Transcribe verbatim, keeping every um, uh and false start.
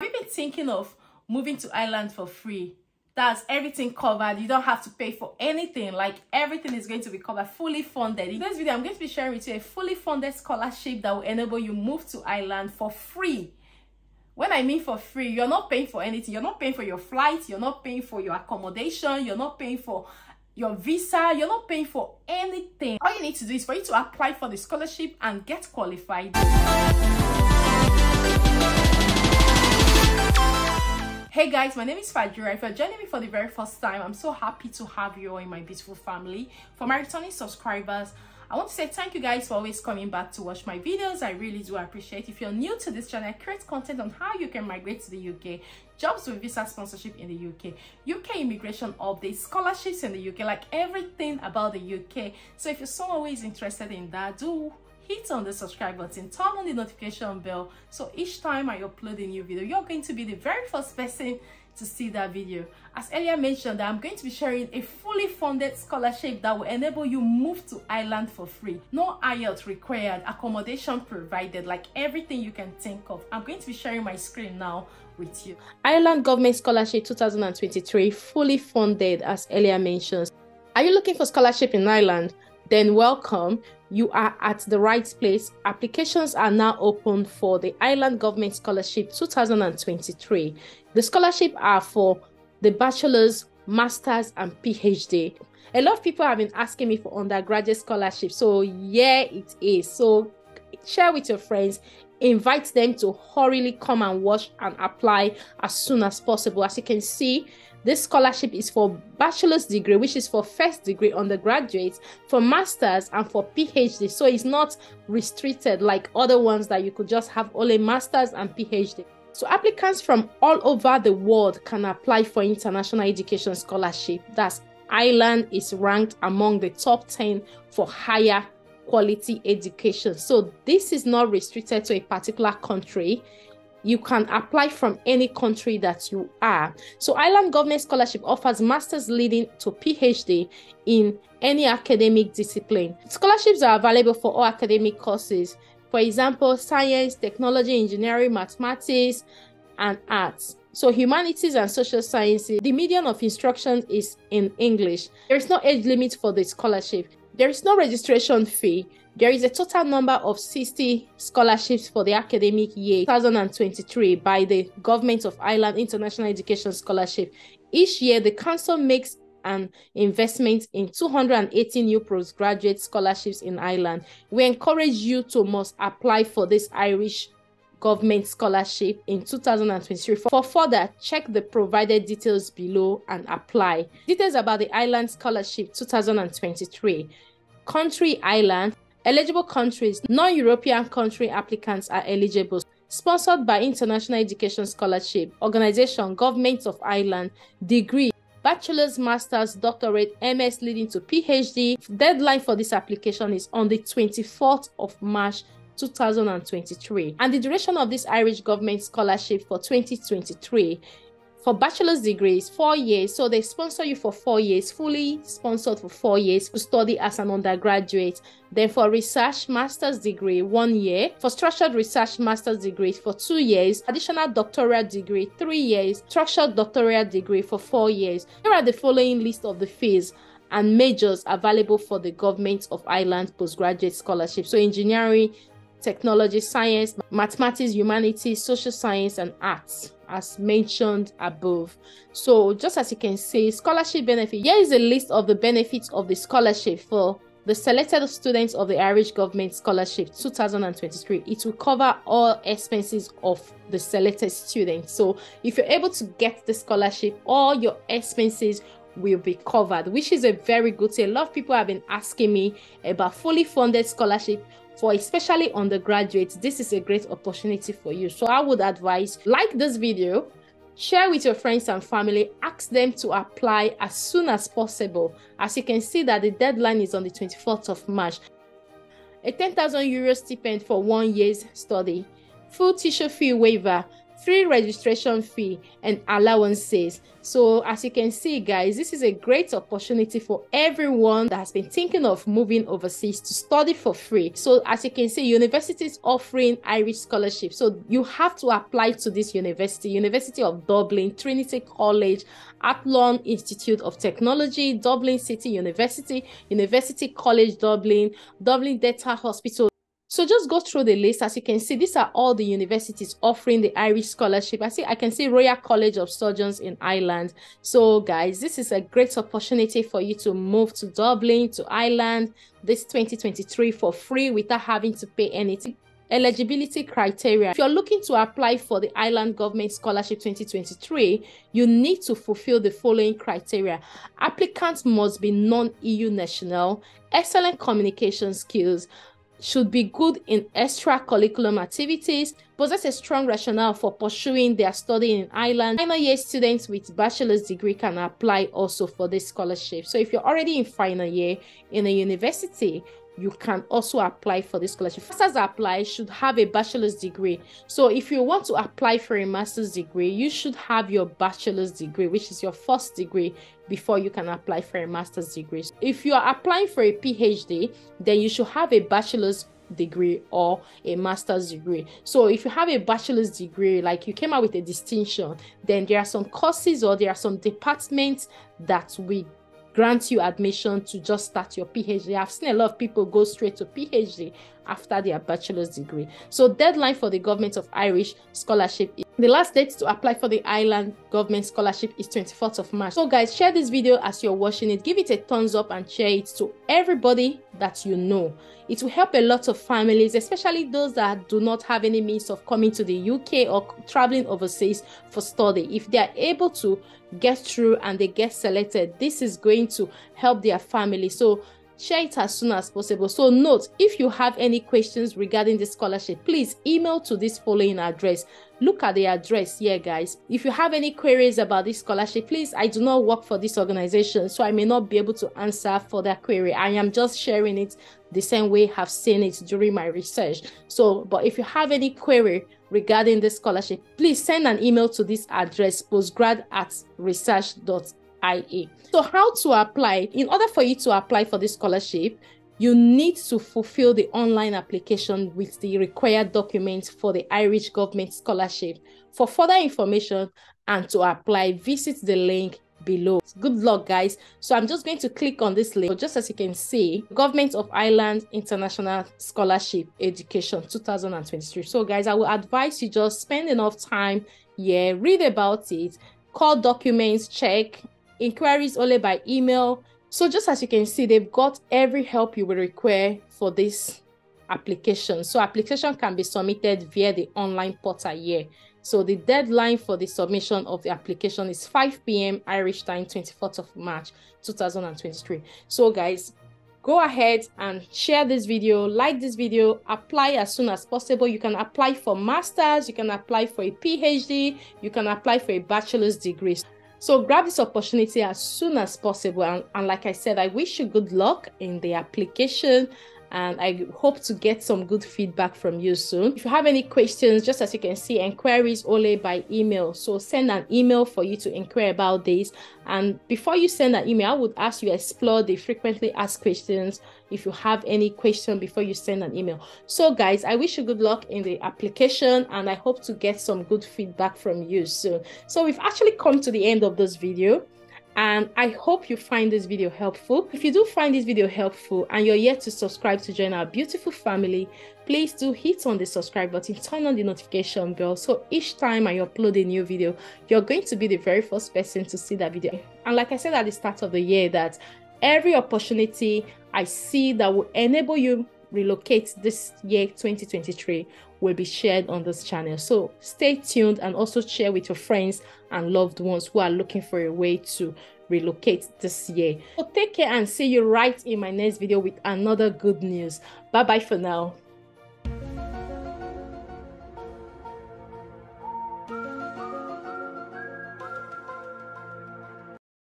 We've been thinking of moving to Ireland for free. That's everything covered. You don't have to pay for anything. Like, everything is going to be covered, fully funded. In this video, I'm going to be sharing with you a fully funded scholarship that will enable you move to Ireland for free. When I mean for free, you're not paying for anything. You're not paying for your flight. You're not paying for your accommodation. You're not paying for your visa. You're not paying for anything. All you need to do is for you to apply for the scholarship and get qualified. Hey guys, my name is Fajira. If you're joining me for the very first time, I'm so happy to have you all in my beautiful family. For my returning subscribers, I want to say thank you guys for always coming back to watch my videos. I really do appreciate. If you're new to this channel, I create content on how you can migrate to the U K, jobs with visa sponsorship in the U K, U K immigration updates, scholarships in the U K, like everything about the U K. So if you're someone who is interested in that, do hit on the subscribe button, turn on the notification bell, so each time I upload a new video, you're going to be the very first person to see that video. As Elia mentioned, I'm going to be sharing a fully funded scholarship that will enable you move to Ireland for free. No I E L T S required, accommodation provided, like everything you can think of. I'm going to be sharing my screen now with you. Ireland Government Scholarship twenty twenty-three, fully funded, as Elia mentions. Are you looking for scholarship in Ireland? Then welcome. You are at the right place. Applications are now open for the Ireland Government Scholarship twenty twenty-three. The scholarships are for the bachelor's, master's, and PhD. A lot of people have been asking me for undergraduate scholarships, so yeah, it is. So share with your friends, invite them to hurriedly come and watch and apply as soon as possible. As you can see, this scholarship is for bachelor's degree, which is for first degree undergraduates, for masters, and for PhD. So it's not restricted like other ones that you could just have only masters and PhD. So applicants from all over the world can apply for international education scholarship. That's Ireland is ranked among the top ten for higher quality education. So this is not restricted to a particular country. You can apply from any country that you are. So Ireland Government Scholarship offers masters leading to PhD in any academic discipline. Scholarships are available for all academic courses, for example, science, technology, engineering, mathematics, and arts. So humanities and social sciences. The medium of instruction is in English. There is no age limit for the scholarship. There is no registration fee. There is a total number of sixty scholarships for the academic year twenty twenty-three by the Government of Ireland International Education Scholarship. Each year, the Council makes an investment in two hundred and eighteen new postgraduate scholarships in Ireland. We encourage you to must apply for this Irish Government Scholarship in two thousand twenty-three. For further, check the provided details below and apply. Details about the Ireland Scholarship twenty twenty-three. Country Ireland. Eligible countries. Non-European country applicants are eligible. Sponsored by International Education Scholarship Organization, Government of Ireland. Degree. Bachelor's, master's, doctorate, M S leading to PhD. Deadline for this application is on the twenty-fourth of March two thousand twenty-three, and the duration of this Irish Government Scholarship for twenty twenty-three for bachelor's degrees, four years. So they sponsor you for four years, fully sponsored for four years to study as an undergraduate. Then for research master's degree, one year. For structured research master's degree for two years. Additional doctoral degree, three years. Structured doctoral degree for four years. Here are the following list of the fees and majors available for the Government of Ireland postgraduate scholarship. So engineering, technology, science, mathematics, humanities, social science, and arts, as mentioned above. So just as you can see, scholarship benefit. Here is a list of the benefits of the scholarship for the selected students of the Irish Government Scholarship twenty twenty-three. It will cover all expenses of the selected students. So if you're able to get the scholarship, all your expenses will be covered, which is a very good thing. A lot of people have been asking me about fully funded scholarship for especially undergraduates. This is a great opportunity for you. So I would advise, like this video, share with your friends and family, ask them to apply as soon as possible. As you can see that the deadline is on the twenty-fourth of March. A ten thousand euro stipend for one year's study, full tuition fee waiver, free registration fee and allowances. So as you can see, guys, this is a great opportunity for everyone that has been thinking of moving overseas to study for free. So as you can see, universities offering Irish scholarships. So you have to apply to this university, University of Dublin, Trinity College, Athlone Institute of Technology, Dublin City University, University College Dublin, Dublin Dental Hospital. So just go through the list. As you can see, these are all the universities offering the Irish scholarship. I see, I can see Royal College of Surgeons in Ireland. So guys, this is a great opportunity for you to move to Dublin, to Ireland, this twenty twenty-three for free without having to pay anything. Eligibility criteria. If you're looking to apply for the Ireland Government Scholarship twenty twenty-three, you need to fulfill the following criteria. Applicants must be non-E U national, excellent communication skills, should be good in extracurricular activities, possess a strong rationale for pursuing their study in Ireland. Final year students with bachelor's degree can apply also for this scholarship. So if you're already in final year in a university, you can also apply for this scholarship. Masters apply should have a bachelor's degree. So if you want to apply for a master's degree, you should have your bachelor's degree, which is your first degree, before you can apply for a master's degree. If you are applying for a PhD, then you should have a bachelor's degree or a master's degree. So if you have a bachelor's degree, like you came out with a distinction, then there are some courses or there are some departments that we grant you admission to just start your PhD. I've seen a lot of people go straight to PhD after their bachelor's degree. So deadline for the Government of Irish Scholarship is the last date to apply for the Ireland Government Scholarship is twenty-fourth of March. So guys, share this video as you're watching it. Give it a thumbs up and share it to everybody that you know. It will help a lot of families, especially those that do not have any means of coming to the U K or traveling overseas for study. If they are able to get through and they get selected, this is going to help their family. So share it as soon as possible. So note, if you have any questions regarding this scholarship, please email to this following address. Look at the address here, guys. If you have any queries about this scholarship, please, I do not work for this organization, so I may not be able to answer for that query. I am just sharing it the same way I've seen it during my research. So, but if you have any query regarding this scholarship, please send an email to this address, postgrad at research dot org dot I E. So how to apply? In order for you to apply for this scholarship, you need to fulfill the online application with the required documents for the Irish Government Scholarship. For further information and to apply, visit the link below. Good luck, guys. So I'm just going to click on this link. So just as you can see, Government of Ireland International Scholarship Education twenty twenty-three. So guys, I will advise you just spend enough time here, read about it, call documents, check, inquiries only by email. So just as you can see, they've got every help you will require for this application. So application can be submitted via the online portal here. So the deadline for the submission of the application is five p m Irish time, twenty-fourth of March two thousand twenty-three. So guys, go ahead and share this video, like this video, apply as soon as possible. You can apply for masters, you can apply for a PhD, you can apply for a bachelor's degree. So grab this opportunity as soon as possible. And, and like I said, I wish you good luck in the application. And I hope to get some good feedback from you soon. If you have any questions, just as you can see, inquiries only by email. So send an email for you to inquire about this. And before you send an email, I would ask you to explore the frequently asked questions if you have any question before you send an email. So guys, I wish you good luck in the application and I hope to get some good feedback from you soon. So we've actually come to the end of this video. And I hope you find this video helpful. If you do find this video helpful and you're yet to subscribe to join our beautiful family, please do hit on the subscribe button, turn on the notification bell. So each time I upload a new video, you're going to be the very first person to see that video. And like I said at the start of the year, that every opportunity I see that will enable you relocate this year twenty twenty-three will be shared on this channel. So stay tuned and also share with your friends and loved ones who are looking for a way to relocate this year. So take care and see you right in my next video with another good news. Bye bye for now.